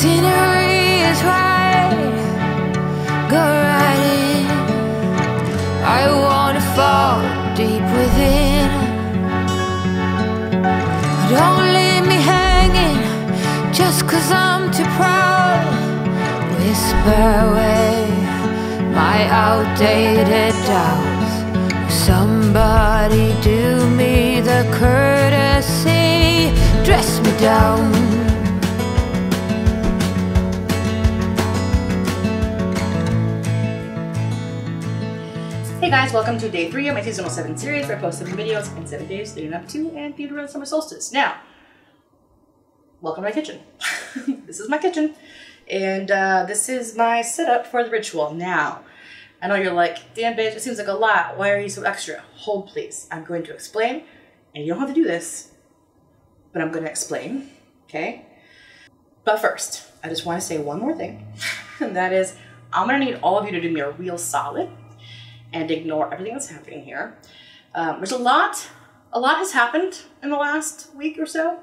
scenery is right, go right in. I wanna fall deep within. Don't leave me hanging just 'cause I'm too proud. Whisper away my outdated doubts. Somebody do me the courtesy, dress me down. Hey guys, welcome to day 3 of my seasonal 7 series where I post 7 videos in 7 days leading up to and theater around the summer solstice. Now, welcome to my kitchen. This is my kitchen, and this is my setup for the ritual. Now, I know you're like, damn bitch, it seems like a lot. Why are you so extra? Hold please. I'm going to explain, and you don't have to do this, but I'm going to explain, okay? But first, I just want to say one more thing, and that is I'm going to need all of you to do me a real solid and ignore everything that's happening here. There's a lot has happened in the last week or so,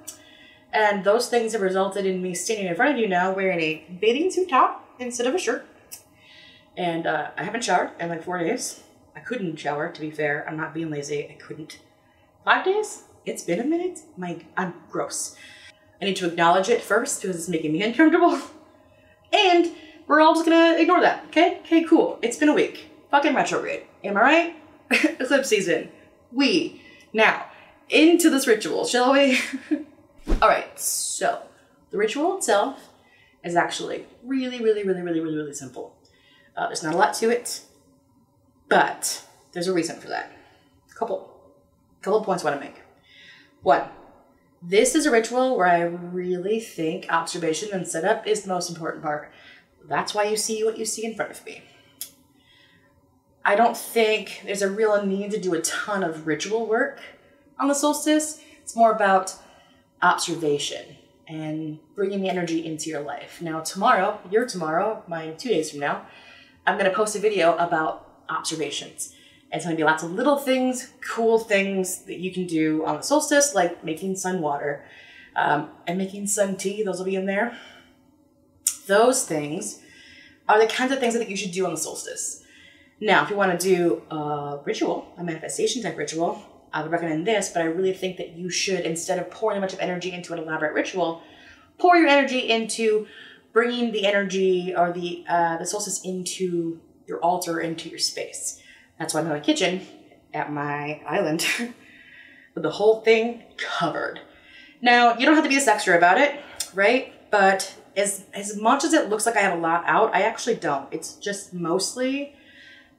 and those things have resulted in me standing in front of you now wearing a bathing suit top instead of a shirt. And I haven't showered in like 4 days. I couldn't shower, to be fair. I'm not being lazy, I couldn't. 5 days? It's been a minute? I'm gross. I need to acknowledge it first because it's making me uncomfortable. And we're all just gonna ignore that, okay? Okay, cool, it's been a week. Fucking retrograde, am I right? Eclipse season. Now, into this ritual, shall we? All right, so the ritual itself is actually really simple. There's not a lot to it, but there's a reason for that. A couple points I want to make. One, this is a ritual where I really think observation and setup is the most important part. That's why you see what you see in front of me. I don't think there's a real need to do a ton of ritual work on the solstice. It's more about observation and bringing the energy into your life. Now tomorrow, your tomorrow, mine 2 days from now, I'm gonna post a video about observations. It's gonna be lots of little things, cool things that you can do on the solstice, like making sun water and making sun tea. Those will be in there. Those things are the kinds of things I think you should do on the solstice. Now, if you want to do a ritual, a manifestation type ritual, I would recommend this, but I really think that you should, instead of pouring a bunch of energy into an elaborate ritual, pour your energy into bringing the energy or the solstice into your altar, into your space. That's why I'm in my kitchen at my island with the whole thing covered. Now, you don't have to be this extra about it, right? But as much as it looks like I have a lot out, I actually don't. It's just mostly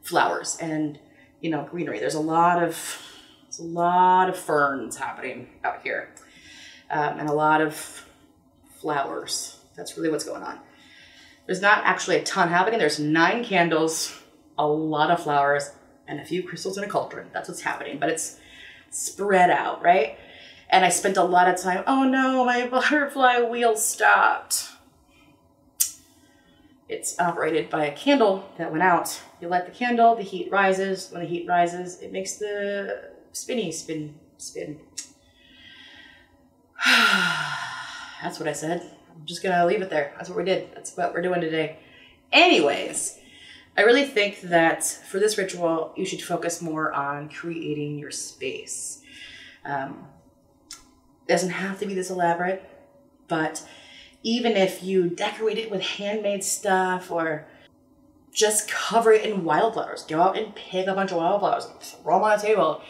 flowers and, you know, greenery. There's a lot of ferns happening out here, and a lot of flowers. That's really what's going on. There's not actually a ton happening. There's 9 candles, a lot of flowers, and a few crystals in a cauldron. That's what's happening, but it's spread out, right? And I spent a lot of time, oh no, my butterfly wheel stopped. It's operated by a candle that went out. You light the candle, the heat rises. When the heat rises, it makes the spinny spin. That's what I said. I'm just gonna leave it there. That's what we did. That's what we're doing today. Anyways, I really think that for this ritual, you should focus more on creating your space. It doesn't have to be this elaborate, but even if you decorate it with handmade stuff or just cover it in wildflowers, go out and pick a bunch of wildflowers and throw them on a table.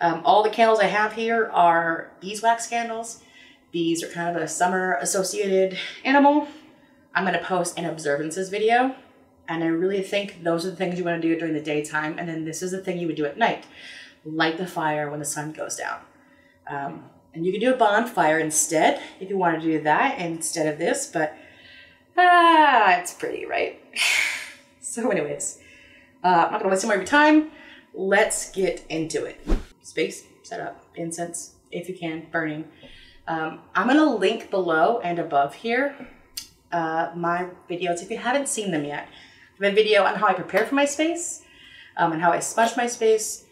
All the candles I have here are beeswax candles. Bees are kind of a summer associated animal. I'm gonna post an observances video, and I really think those are the things you wanna do during the daytime, and then this is the thing you would do at night. Light the fire when the sun goes down. And you can do a bonfire instead if you want to do that instead of this, but it's pretty, right? So anyways, I'm not gonna waste more of your time. Let's get into it. Space, setup, incense, if you can, burning. I'm gonna link below and above here my videos if you haven't seen them yet. I have a video on how I prepare for my space and how I sponge my space.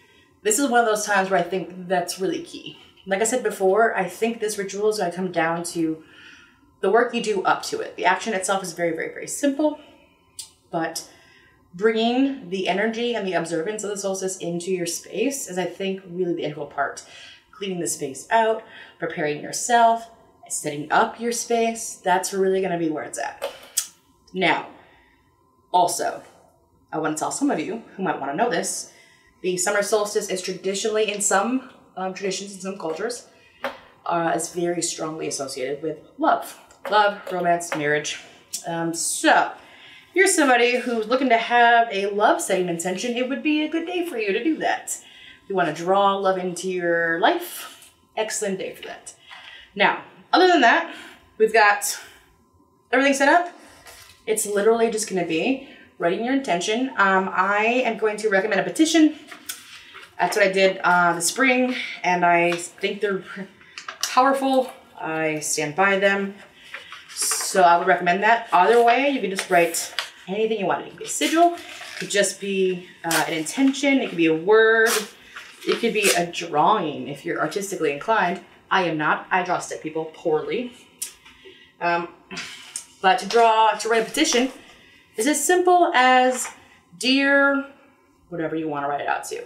This is one of those times where I think that's really key. Like I said before, I think this ritual is going to come down to the work you do up to it. The action itself is very, very, very simple, but bringing the energy and the observance of the solstice into your space is, I think, really the integral part. Cleaning the space out, preparing yourself, setting up your space, that's really going to be where it's at. Now, also, I want to tell some of you who might want to know this, the summer solstice is traditionally, in some traditions, in some cultures, is very strongly associated with love. Love, romance, marriage. So, if you're somebody who's looking to have a love setting intention, it would be a good day for you to do that. If you want to draw love into your life, excellent day for that. Now, other than that, we've got everything set up. It's literally just going to be writing your intention. I am going to recommend a petition. That's what I did this spring, and I think they're powerful. I stand by them. So I would recommend that. Either way, you can just write anything you want. It could be a sigil. It could just be an intention. It could be a word. It could be a drawing if you're artistically inclined. I am not. I draw stick people poorly. But to write a petition is as simple as dear, whatever you want to write it out to.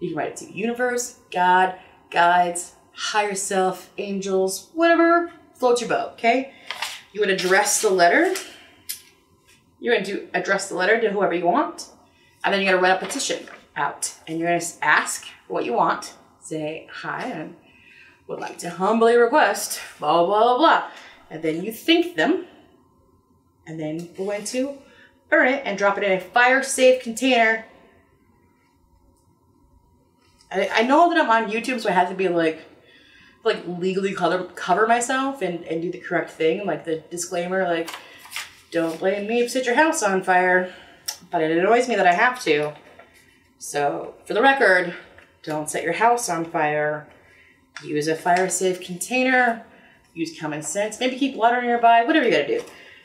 You can write it to universe, God, guides, higher self, angels, whatever floats your boat, okay? You would address the letter. You're going to address the letter to whoever you want. And then you're going to write a petition out. And you're going to ask what you want. Say, hi, I would like to humbly request, blah, blah, blah, blah. And then you think them. And then go into burn it and drop it in a fire-safe container. I know that I'm on YouTube, so I have to be like legally cover myself and do the correct thing, like the disclaimer, like, don't blame me if you set your house on fire, but it annoys me that I have to. So for the record, don't set your house on fire. Use a fire safe container, use common sense, maybe keep water nearby, whatever you gotta do.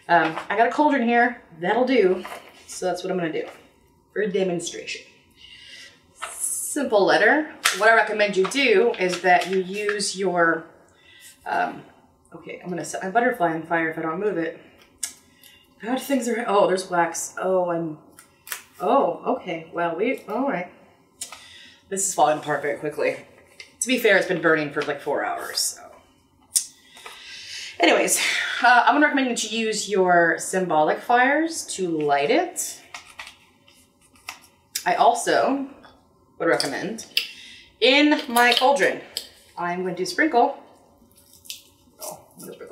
I got a cauldron here, that'll do. So that's what I'm gonna do for a demonstration. Simple letter. What I recommend you do is that you use your, okay, I'm gonna set my butterfly on fire if I don't move it. God, things are, oh, there's wax. Oh, okay, well, all right. This is falling apart very quickly. To be fair, it's been burning for like 4 hours, so. Anyways, I'm gonna recommend that you use your symbolic fires to light it. I also would recommend, in my cauldron, I'm going to sprinkle,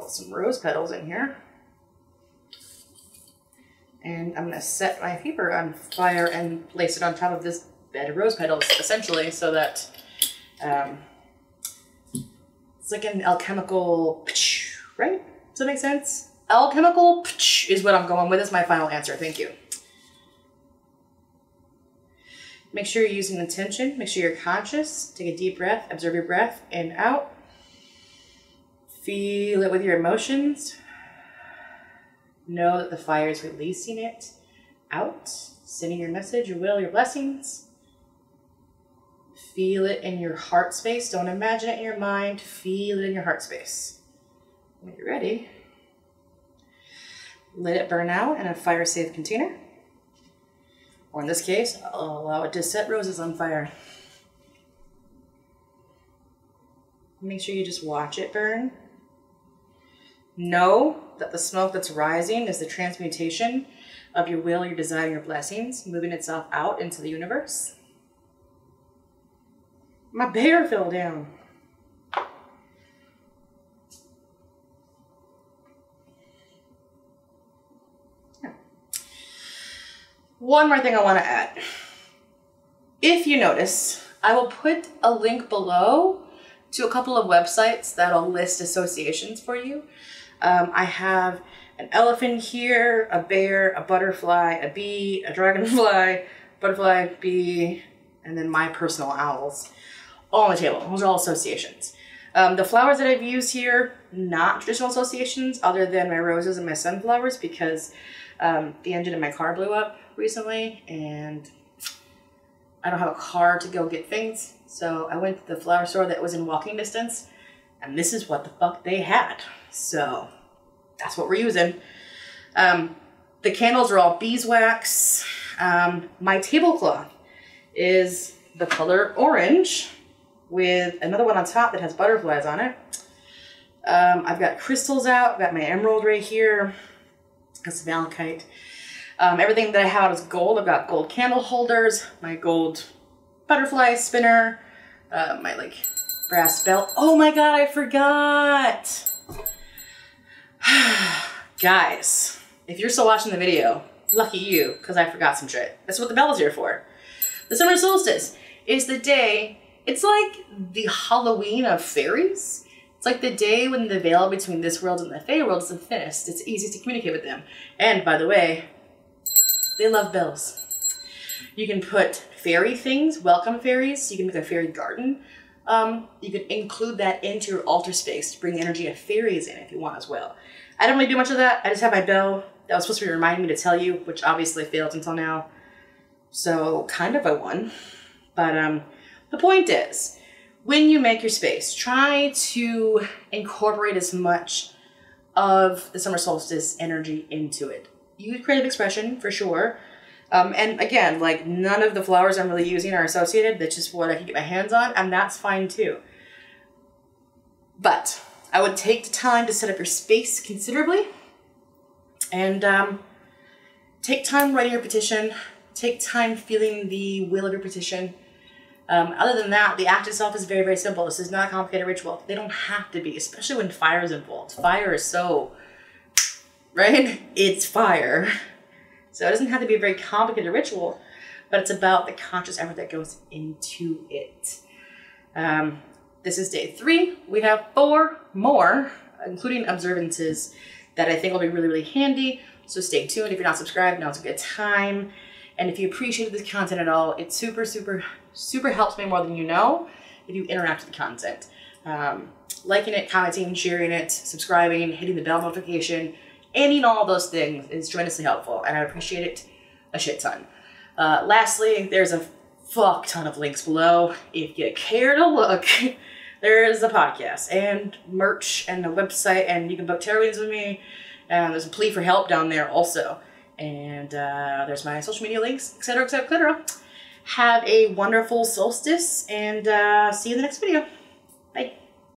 some rose petals in here. And I'm going to set my paper on fire and place it on top of this bed of rose petals, essentially, so that it's like an alchemical, right? Does that make sense? Alchemical is what I'm going with. It's my final answer. Thank you. Make sure you're using intention. Make sure you're conscious. Take a deep breath. Observe your breath in, out. Feel it with your emotions. Know that the fire is releasing it out, sending your message, your will, your blessings. Feel it in your heart space. Don't imagine it in your mind. Feel it in your heart space. When you're ready, let it burn out in a fire-safe container. Or in this case, I'll allow it to set roses on fire. Make sure you just watch it burn. Know that the smoke that's rising is the transmutation of your will, your desire, your blessings, moving itself out into the universe. My bear fell down. One more thing I want to add. If you notice, I will put a link below to a couple of websites that'll list associations for you. I have an elephant here, a bear, a butterfly, a bee, a dragonfly, butterfly, bee, and then my personal owls. All on the table. Those are all associations. The flowers that I've used here, not traditional associations, other than my roses and my sunflowers, because the engine in my car blew up recently and I don't have a car to go get things, so I went to the flower store that was in walking distance, and this is what the fuck they had. So that's what we're using. The candles are all beeswax. My tablecloth is the color orange with another one on top that has butterflies on it. I've got crystals out. I've got my emerald right here. That's malachite. Everything that I have is gold. I've got gold candle holders, my gold butterfly spinner, my like brass bell. Oh my God, I forgot. Guys, if you're still watching the video, lucky you, because I forgot some shit. That's what the bell is here for. The summer solstice is the day, it's like the Halloween of fairies. It's like the day when the veil between this world and the fey world is the thinnest. It's easiest to communicate with them. And by the way, they love bells. You can put fairy things, welcome fairies. You can make a fairy garden. You can include that into your altar space to bring the energy of fairies in if you want as well. I don't really do much of that. I just have my bell that was supposed to remind me to tell you, which obviously failed until now. So kind of I won. But the point is, when you make your space, try to incorporate as much of the summer solstice energy into it. Use creative expression for sure. And again, like none of the flowers I'm really using are associated. That's just what I can get my hands on, and that's fine too. But I would take the time to set up your space considerably, and take time writing your petition. Take time feeling the will of your petition. Other than that, the act itself is very, very simple. This is not a complicated ritual. They don't have to be, especially when fire is involved. Fire is so, right? It's fire. So it doesn't have to be a very complicated ritual, but it's about the conscious effort that goes into it. This is day 3. We have 4 more, including observances that I think will be really, really handy. So stay tuned. If you're not subscribed, now's a good time. And if you appreciated this content at all, it super, super, super helps me more than you know if you interact with the content. Liking it, commenting, sharing it, subscribing, hitting the bell notification, any and all those things is tremendously helpful, and I appreciate it a shit ton. Lastly, there's a fuck ton of links below. If you care to look, there's a podcast and merch and a website, and you can book tarot readings with me. There's a plea for help down there also. And there's my social media links, etc., etc., etc. Have a wonderful solstice, and see you in the next video. Bye.